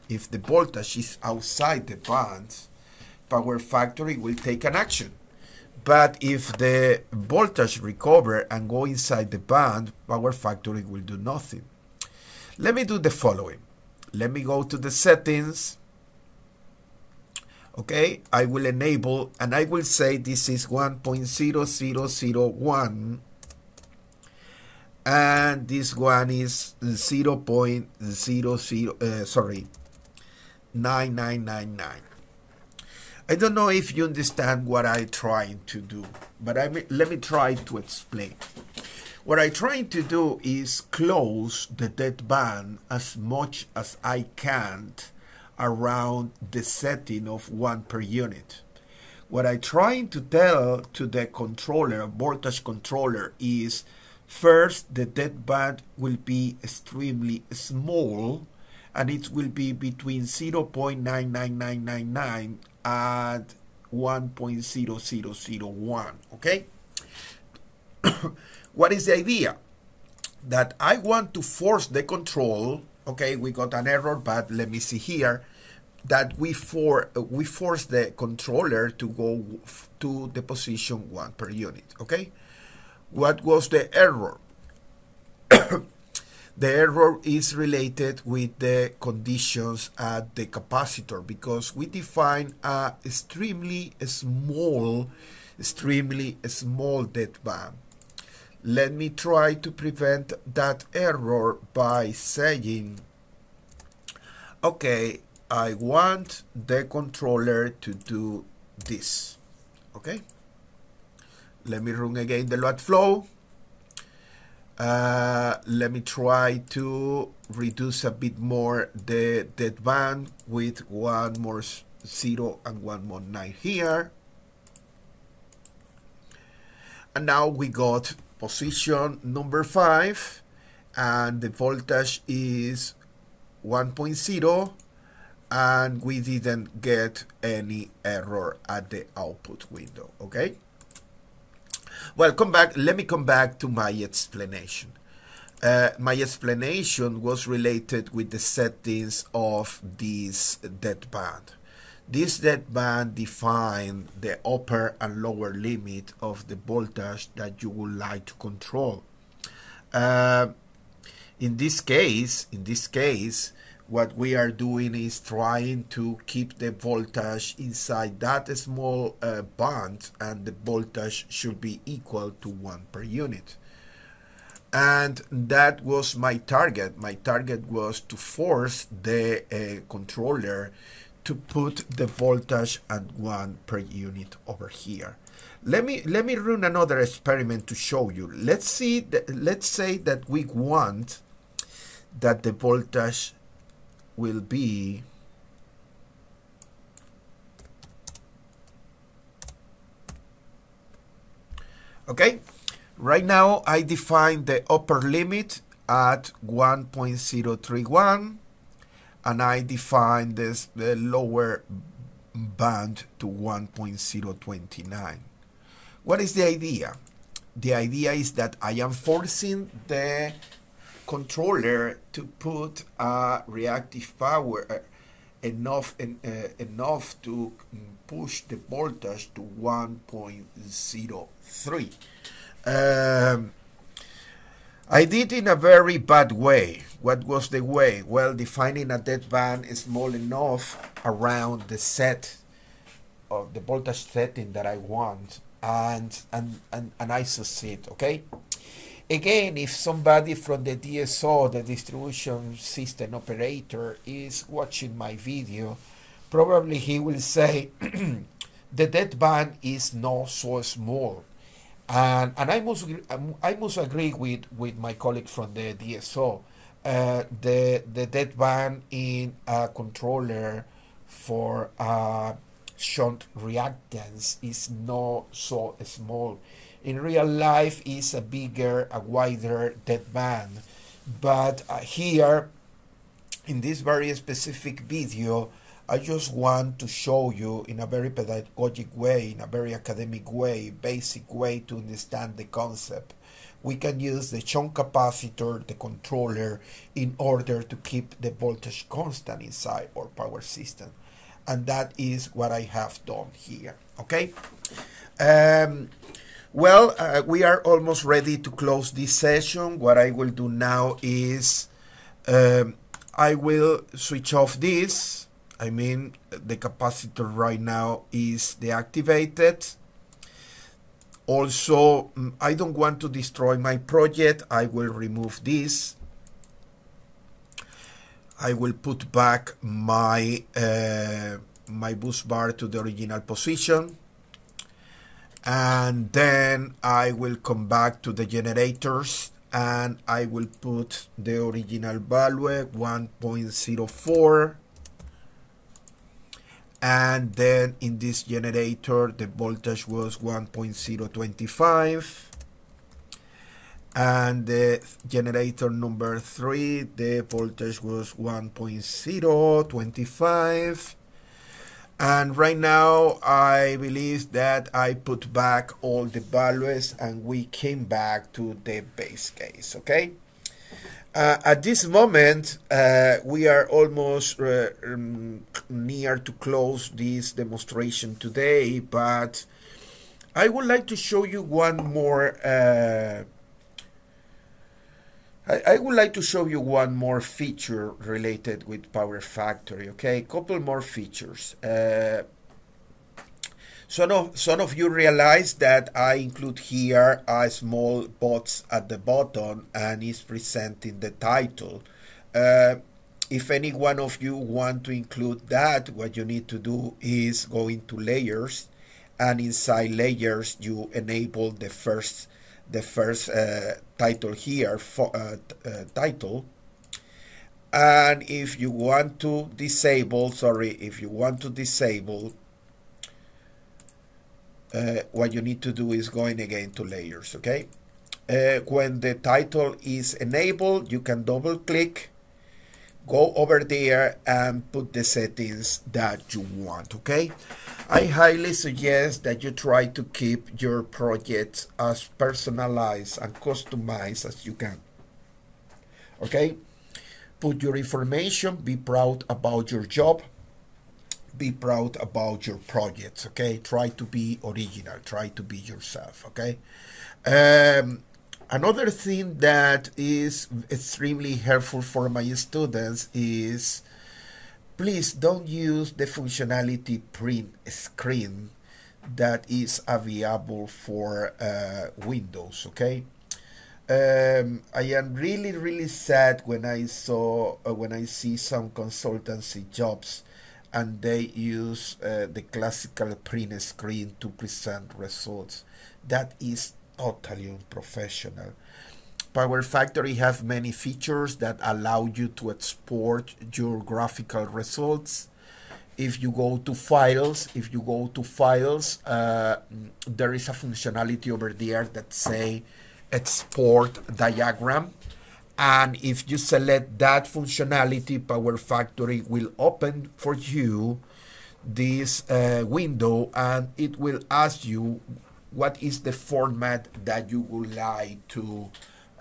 if the voltage is outside the band, Power Factory will take an action. But if the voltage recover and go inside the band, Power Factory will do nothing. Let me do the following. Let me go to the settings. Okay, I will enable, and I will say this is one point zero zero zero one, and this one is zero point zero zero, uh, sorry, nine nine nine nine. I don't know if you understand what I'm trying to do, but I, let me try to explain. What I'm trying to do is close the dead band as much as I can around the setting of one per unit. What I'm trying to tell to the controller, voltage controller, is first, the dead band will be extremely small, and it will be between zero point nine nine nine nine nine and one point zero zero zero one, okay? What is the idea? That I want to force the control, okay, we got an error, but let me see here, that we, for, we force the controller to go to the position one per unit, okay? What was the error? The error is related with the conditions at the capacitor, because we define a extremely small, extremely small dead band. Let me try to prevent that error by saying, okay, I want the controller to do this, okay? Let me run again the load flow. Uh, let me try to reduce a bit more the dead band with one more zero and one more nine here. And now we got position number five, and the voltage is one point zero, and we didn't get any error at the output window, okay? Well, come back. Let me come back to my explanation. Uh, my explanation was related with the settings of this dead band. This dead band defines the upper and lower limit of the voltage that you would like to control. Uh, in this case, in this case, what we are doing is trying to keep the voltage inside that small uh, band, and the voltage should be equal to one per unit. And that was my target. My target was to force the uh, controller to put the voltage at one per unit over here. Let me let me run another experiment to show you. Let's see. That, let's say that we want that the voltage will be okay. Right now I define the upper limit at one point zero three one, and I define this the lower band to one point zero two nine. What is the idea? The idea is that I am forcing the controller to put a reactive power enough en uh, enough to push the voltage to one point zero three. Um, I did in a very bad way. What was the way? Well, defining a dead band is small enough around the set of the voltage setting that I want, and and and, and I succeed. Okay. Again, if somebody from the D S O, the distribution system operator, is watching my video, probably he will say the dead band is not so small, and and I must I must agree with with my colleague from the D S O. Uh, the the dead band in a controller for uh, shunt reactance is not so small. In real life is a bigger, a wider dead band, but uh, here in this very specific video I just want to show you in a very pedagogic way, in a very academic way, basic way to understand the concept. We can use the shunt capacitor, the controller, in order to keep the voltage constant inside our power system, and that is what I have done here, okay? Um, Well, uh, we are almost ready to close this session. What I will do now is um, I will switch off this. I mean, the capacitor right now is deactivated. Also, I don't want to destroy my project. I will remove this. I will put back my uh, my bus bar to the original position, and then I will come back to the generators and I will put the original value one point zero four, and then in this generator the voltage was one point zero two five, and the generator number three the voltage was one point zero two five. And right now I believe that I put back all the values and we came back to the base case. Okay, uh, at this moment uh, we are almost uh, um, near to close this demonstration today, but I would like to show you one more uh, I would like to show you one more feature related with PowerFactory, okay? A couple more features. Uh, some, of, some of you realize that I include here a small box at the bottom and it's presenting the title. Uh, if any one of you want to include that, what you need to do is go into layers, and inside layers you enable the first the first uh, title here, for, uh, uh, title, and if you want to disable, sorry, if you want to disable, uh, what you need to do is going again to layers, okay? Uh, when the title is enabled, you can double click, go over there and put the settings that you want, okay? I highly suggest that you try to keep your projects as personalized and customized as you can, okay? Put your information, be proud about your job, be proud about your projects, okay? Try to be original, try to be yourself, okay? Um, Another thing that is extremely helpful for my students is, please don't use the functionality print screen that is available for uh, Windows, okay? Um, I am really, really sad when I saw, uh, when I see some consultancy jobs and they use uh, the classical print screen to present results. That is totally unprofessional. PowerFactory have many features that allow you to export your graphical results. If you go to files, if you go to files, uh, there is a functionality over there that say export diagram. And if you select that functionality, PowerFactory will open for you this uh, window and it will ask you what is the format that you would like to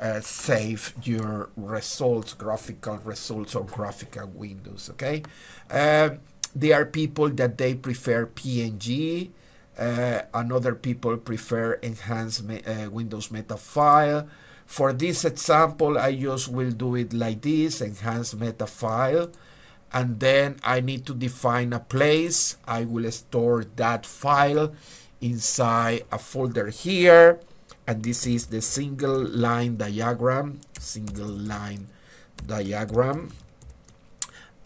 uh, save your results, graphical results or graphical windows, okay? Uh, there are people that they prefer P N G, uh, and other people prefer enhanced me uh, Windows meta file. For this example, I just will do it like this, enhanced meta file, and then I need to define a place. I will store that file inside a folder here, and this is the single line diagram, single line diagram,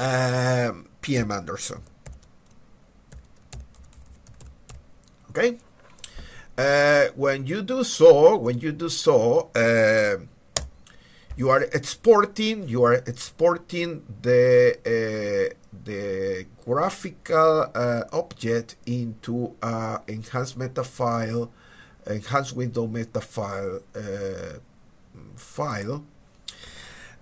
um, P M Anderson, okay? Uh, when you do so, when you do so, uh, you are exporting, you are exporting the uh, the graphical uh, object into uh, enhanced meta file, enhanced window meta file uh, file,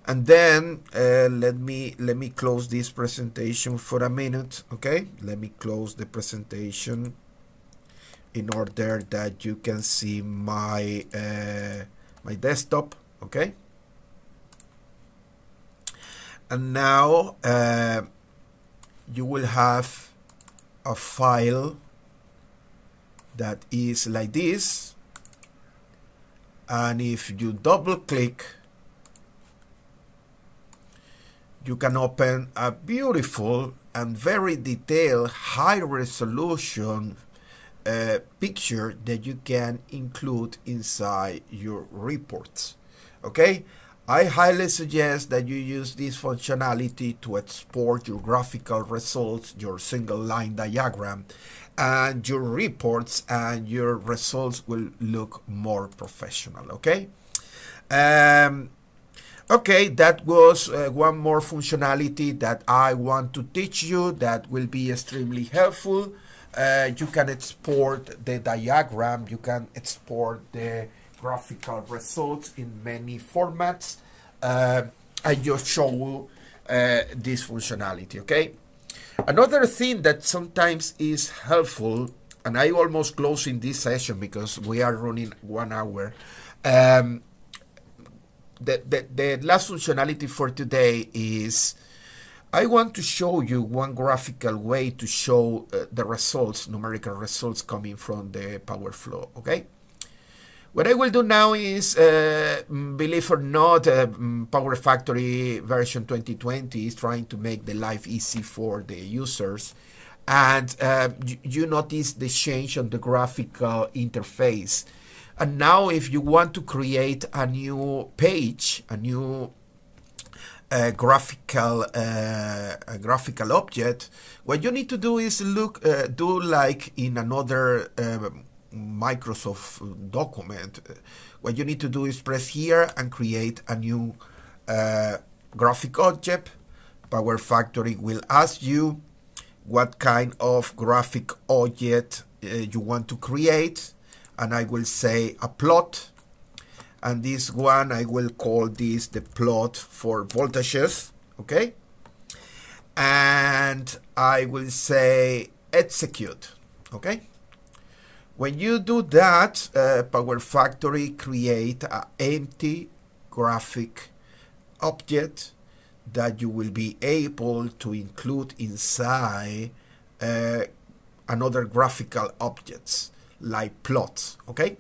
and then uh, let me let me close this presentation for a minute, okay? Let me close the presentation in order that you can see my uh, my desktop, okay? And now Uh, you will have a file that is like this, and if you double click you can open a beautiful and very detailed high resolution uh, picture that you can include inside your reports, okay? I highly suggest that you use this functionality to export your graphical results, your single line diagram, and your reports, and your results will look more professional, okay? Um, okay, that was uh, one more functionality that I want to teach you that will be extremely helpful. Uh, you can export the diagram, you can export the graphical results in many formats. uh, I just show uh, this functionality, okay? Another thing that sometimes is helpful, and I almost close in this session because we are running one hour. Um, the, the, the last functionality for today is I want to show you one graphical way to show uh, the results, numerical results coming from the Power Flow, okay? What I will do now is, uh, believe or not, uh, Power Factory version twenty twenty is trying to make the life easy for the users. And uh, you, you notice the change on the graphical interface. And now if you want to create a new page, a new uh, graphical uh, a graphical object, what you need to do is look, uh, do like in another uh, Microsoft document. What you need to do is press here and create a new uh, graphic object. Power Factory will ask you what kind of graphic object uh, you want to create, and I will say a plot, and this one I will call this the plot for voltages, okay? And I will say execute, okay? When you do that, uh, Power Factory create an empty graphic object that you will be able to include inside uh, another graphical objects like plots, okay?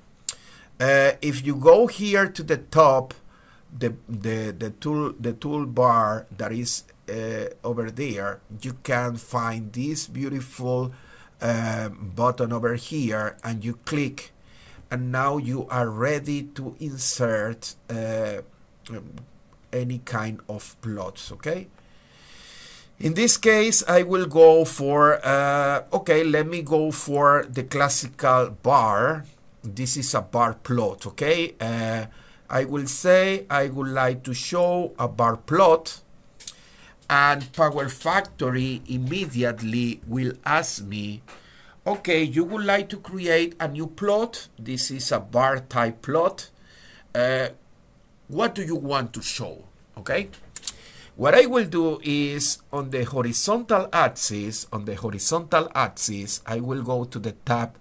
Uh, if you go here to the top, the, the, the, tool, the toolbar that is uh, over there, you can find this beautiful Um, button over here, and you click, and now you are ready to insert uh, any kind of plots, okay? In this case I will go for uh, okay, let me go for the classical bar. This is a bar plot, okay? uh, I will say I would like to show a bar plot, and Power Factory immediately will ask me, okay, you would like to create a new plot. This is a bar type plot. Uh, what do you want to show, okay? What I will do is on the horizontal axis, on the horizontal axis, I will go to the tab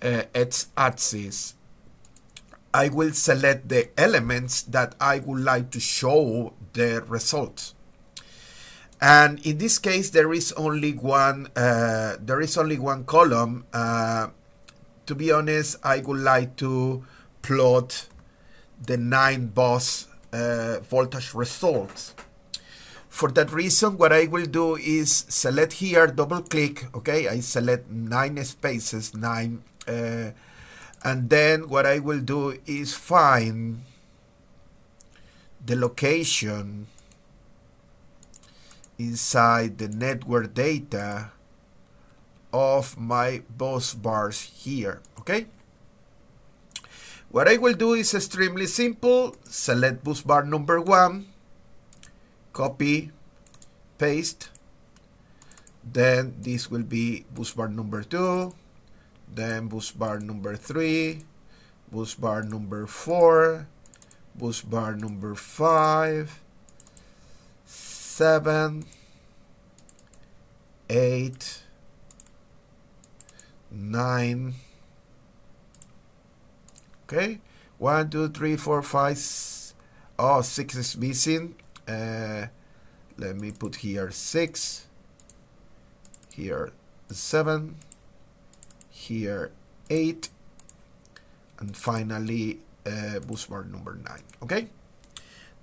uh, X axis. I will select the elements that I would like to show the results. And in this case, there is only one. Uh, there is only one column. Uh, to be honest, I would like to plot the nine bus uh, voltage results. For that reason, what I will do is select here, double click. Okay, I select nine spaces, nine, uh, and then what I will do is find the location inside the network data of my bus bars here, okay? What I will do is extremely simple. Select bus bar number one, copy, paste, then this will be bus bar number two, then bus bar number three, bus bar number four, bus bar number five, seven, eight, nine, okay, one, two, three, four, five, oh, six is missing. Uh, let me put here six, here seven, here eight, and finally uh, bus bar number nine, okay?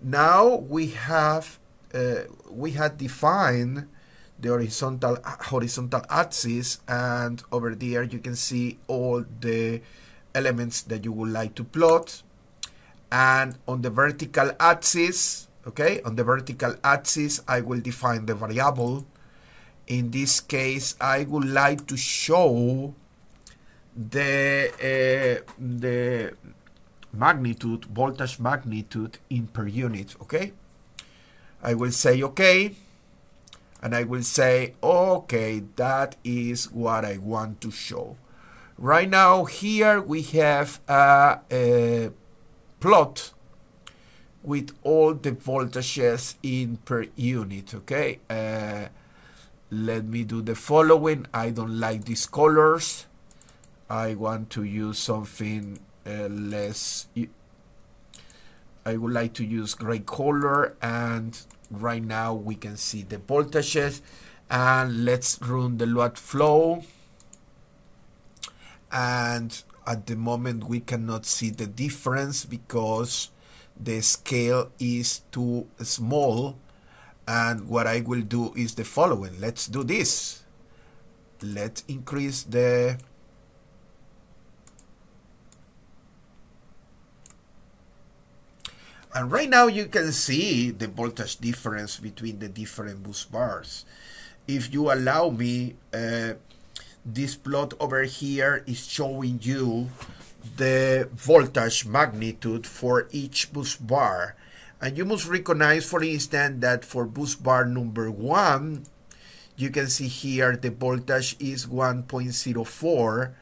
Now we have Uh, we had defined the horizontal horizontal axis, and over there you can see all the elements that you would like to plot, and on the vertical axis, okay, on the vertical axis, I will define the variable. In this case, I would like to show the uh, the magnitude, voltage magnitude in per unit, okay? I will say okay, and I will say, okay, that is what I want to show. Right now, here we have a, a plot with all the voltages in per unit, okay? Uh, let me do the following. I don't like these colors. I want to use something uh, less. I would like to use gray color, and right now we can see the voltages. And let's run the load flow, and at the moment we cannot see the difference because the scale is too small. And what I will do is the following. Let's do this. Let's increase the and right now you can see the voltage difference between the different bus bars. If you allow me, uh, this plot over here is showing you the voltage magnitude for each bus bar. And you must recognize, for instance, that for bus bar number one, you can see here the voltage is one point zero four.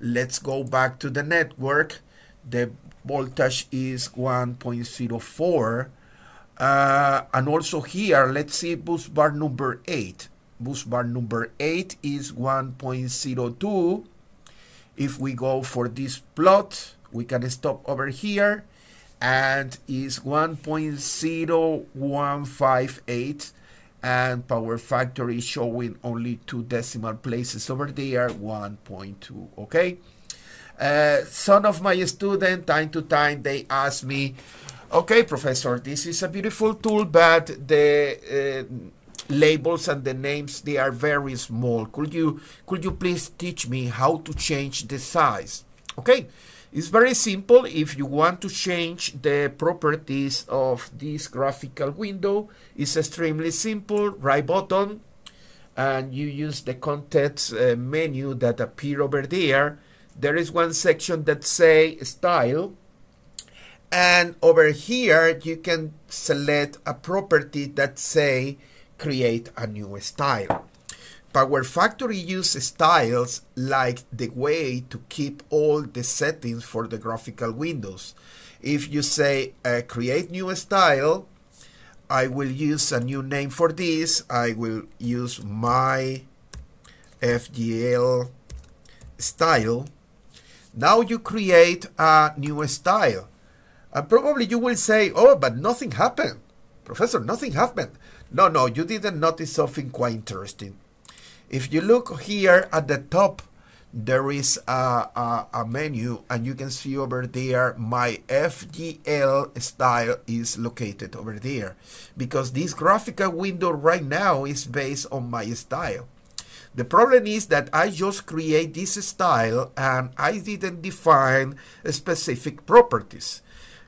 Let's go back to the network. The voltage is one point zero four. Uh, and also here, let's see bus bar number eight. Bus bar number eight is one point zero two. If we go for this plot, we can stop over here. And is one point zero one five eight, and Power Factory showing only two decimal places over there, one point two, okay? Uh, some of my students, time to time, they ask me, okay, Professor, this is a beautiful tool, but the uh, labels and the names, they are very small. Could you, could you please teach me how to change the size? Okay. It's very simple. If you want to change the properties of this graphical window, it's extremely simple. Right button, and you use the context uh, menu that appear over there. There is one section that say style, and over here you can select a property that say create a new style. Power Factory uses styles like the way to keep all the settings for the graphical windows. If you say uh, create new style, I will use a new name for this. I will use my F G L style. Now you create a new style. And probably you will say, oh, but nothing happened. Professor, nothing happened. No, no, you didn't notice something quite interesting. If you look here at the top, there is a, a, a menu, and you can see over there, my F G L style is located over there, because this graphical window right now is based on my style. The problem is that I just create this style and I didn't define specific properties.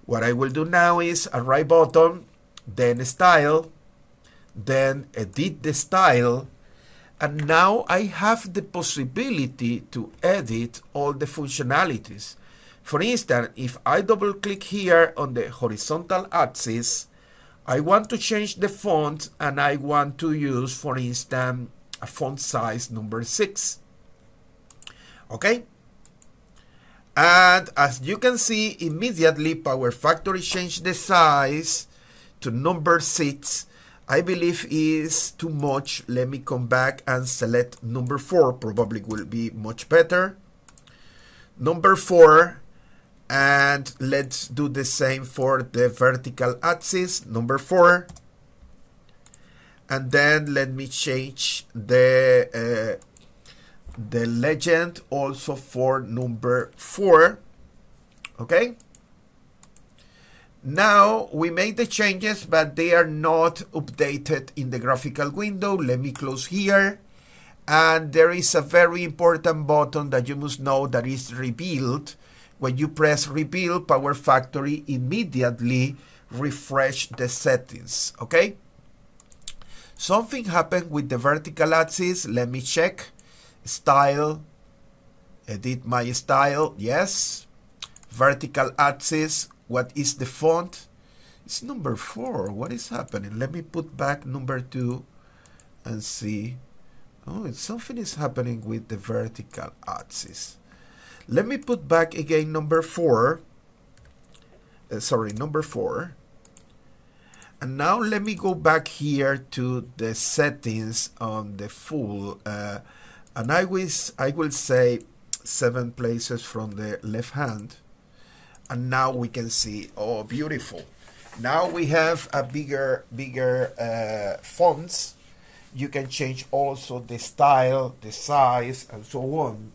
What I will do now is a right button, then style, then edit the style. And now I have the possibility to edit all the functionalities. For instance, if I double click here on the horizontal axis, I want to change the font, and I want to use, for instance, a font size number six. Okay? And as you can see, immediately Power Factory changed the size to number six. I believe is too much. Let me come back and select number four. Probably will be much better. Number four, and let's do the same for the vertical axis, number four. And then let me change the, uh, the legend also for number four, okay? Now we made the changes, but they are not updated in the graphical window. Let me close here. And there is a very important button that you must know that is revealed When you press rebuild, Power Factory immediately refresh the settings, okay? Something happened with the vertical axis. Let me check. Style, edit my style, yes. Vertical axis, what is the font? It's number four, what is happening? Let me put back number two and see. Oh, something is happening with the vertical axis. Let me put back again number four. Uh, sorry, number four. And now let me go back here to the settings on the full. Uh, and I will, I will say seven places from the left hand. And now we can see, oh, beautiful. Now we have a bigger, bigger uh, fonts. You can change also the style, the size, and so on.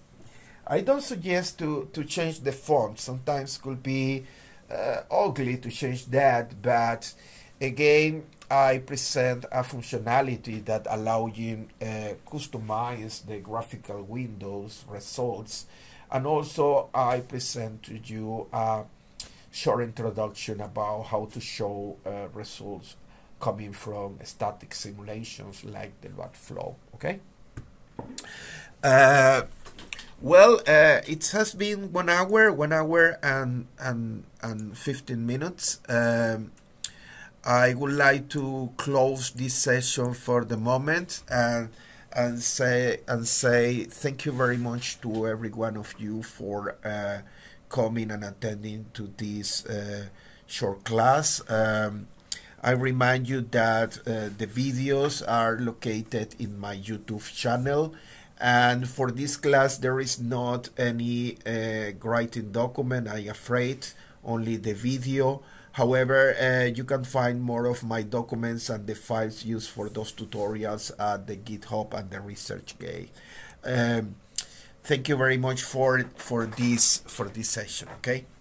I don't suggest to, to change the font. Sometimes could be uh, ugly to change that, but again, I present a functionality that allows you to uh, customize the graphical windows results. And also I present to you a short introduction about how to show uh, results coming from static simulations like the L U T flow, okay? Uh, Well, uh, it has been one hour, one hour and and, and fifteen minutes. Um, I would like to close this session for the moment and and say and say thank you very much to every one of you for uh, coming and attending to this uh, short class. Um, I remind you that uh, the videos are located in my YouTube channel. And for this class, there is not any uh, writing document, I'm afraid, only the video. However, uh, you can find more of my documents and the files used for those tutorials at the GitHub and the ResearchGate. Um, thank you very much for for this for this session. Okay.